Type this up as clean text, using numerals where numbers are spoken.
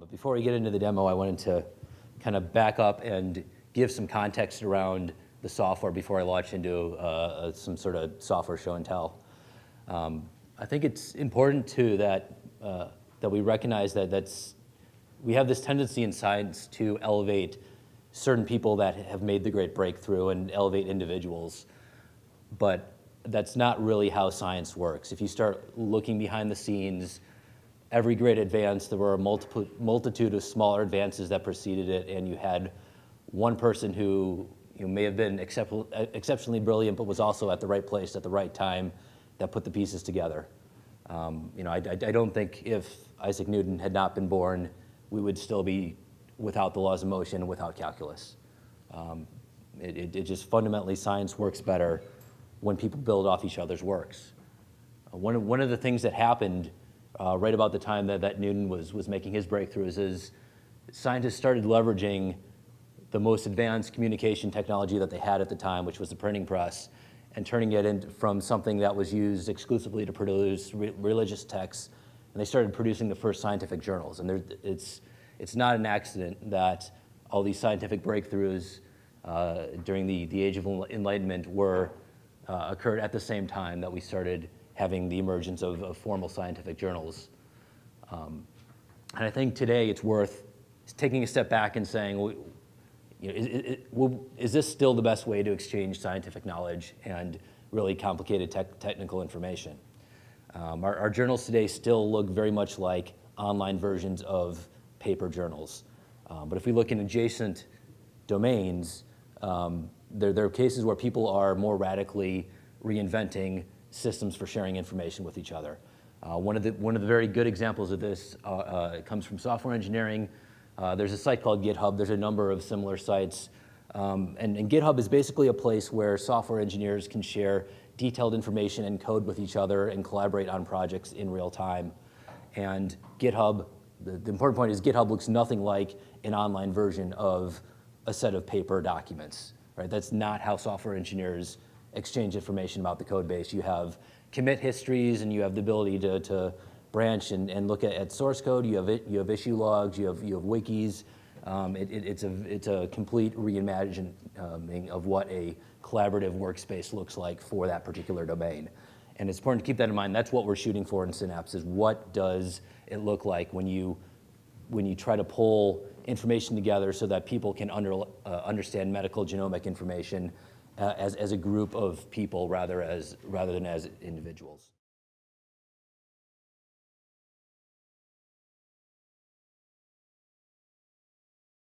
But before we get into the demo, I wanted to kind of back up and give some context around the software before I launch into some sort of software show and tell. I think it's important too that that we recognize that we have this tendency in science to elevate certain people that have made the great breakthrough and elevate individuals, but that's not really how science works. If you start looking behind the scenes, every great advance, there were a multitude of smaller advances that preceded it, and you had one person who may have been exceptionally brilliant, but was also at the right place at the right time that put the pieces together. I don't think if Isaac Newton had not been born, we would still be without the laws of motion and without calculus. It just fundamentally, science works better when people build off each other's works. One of the things that happened right about the time that, Newton was making his breakthroughs is scientists started leveraging the most advanced communication technology that they had at the time, which was the printing press, and turning it into, from something that was used exclusively to produce religious texts, and they started producing the first scientific journals. And it's not an accident that all these scientific breakthroughs during the Age of Enlightenment were occurred at the same time that we started having the emergence of, formal scientific journals. And I think today it's worth taking a step back and saying, is this still the best way to exchange scientific knowledge and really complicated technical information? Our journals today still look very much like online versions of paper journals. But if we look in adjacent domains, there are cases where people are more radically reinventing systems for sharing information with each other. One of the very good examples of this comes from software engineering. There's a site called GitHub. There's a number of similar sites. And GitHub is basically a place where software engineers can share detailed information and code with each other and collaborate on projects in real time. And GitHub, the important point is GitHub looks nothing like an online version of a set of paper documents, right? That's not how software engineers exchange information about the code base. You have commit histories, and you have the ability to branch and look at source code. You have issue logs. You have wikis. It's a complete reimagining of what a collaborative workspace looks like for that particular domain, and it's important to keep that in mind. That's what we're shooting for in Synapse: is what does it look like when you try to pull information together so that people can understand medical genomic information as a group of people rather than as individuals.